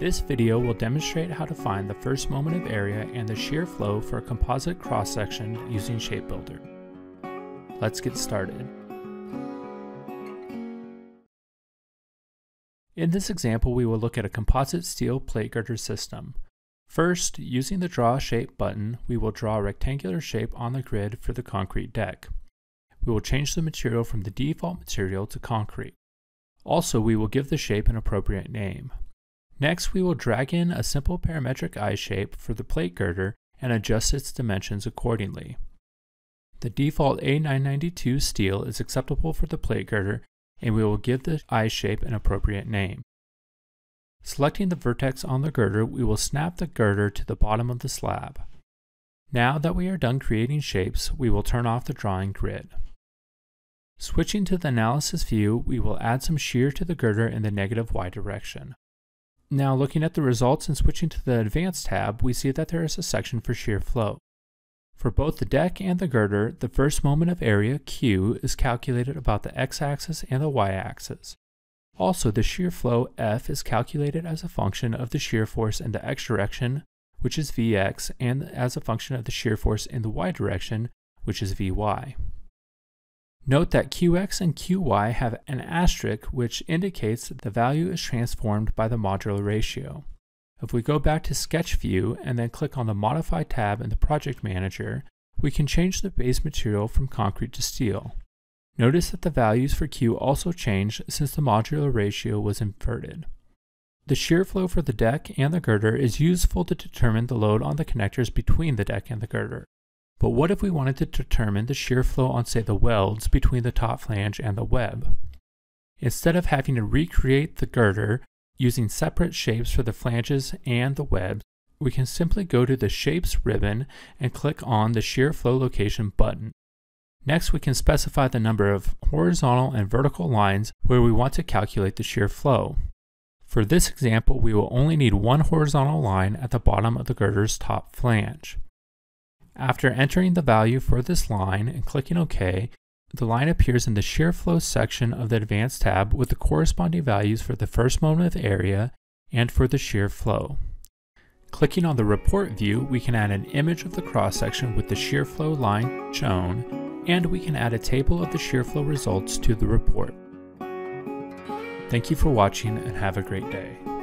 This video will demonstrate how to find the first moment of area and the shear flow for a composite cross-section using Shape Builder. Let's get started. In this example, we will look at a composite steel plate girder system. First, using the Draw Shape button, we will draw a rectangular shape on the grid for the concrete deck. We will change the material from the default material to concrete. Also, we will give the shape an appropriate name. Next, we will drag in a simple parametric I shape for the plate girder and adjust its dimensions accordingly. The default A992 steel is acceptable for the plate girder, and we will give the I shape an appropriate name. Selecting the vertex on the girder, we will snap the girder to the bottom of the slab. Now that we are done creating shapes, we will turn off the drawing grid. Switching to the analysis view, we will add some shear to the girder in the negative Y direction. Now, looking at the results and switching to the Advanced tab, we see that there is a section for shear flow. For both the deck and the girder, the first moment of area, Q, is calculated about the x-axis and the y-axis. Also, the shear flow, F, is calculated as a function of the shear force in the x direction, which is Vx, and as a function of the shear force in the y direction, which is Vy. Note that Qx and Qy have an asterisk, which indicates that the value is transformed by the modular ratio. If we go back to Sketch View and then click on the Modify tab in the Project Manager, we can change the base material from concrete to steel. Notice that the values for Q also change since the modular ratio was inverted. The shear flow for the deck and the girder is useful to determine the load on the connectors between the deck and the girder. But what if we wanted to determine the shear flow on, say, the welds between the top flange and the web? Instead of having to recreate the girder using separate shapes for the flanges and the web, we can simply go to the Shapes ribbon and click on the Shear Flow Location button. Next, we can specify the number of horizontal and vertical lines where we want to calculate the shear flow. For this example, we will only need one horizontal line at the bottom of the girder's top flange. After entering the value for this line and clicking OK, the line appears in the Shear Flow section of the Advanced tab with the corresponding values for the first moment of area and for the shear flow. Clicking on the Report view, we can add an image of the cross-section with the shear flow line shown, and we can add a table of the shear flow results to the report. Thank you for watching and have a great day.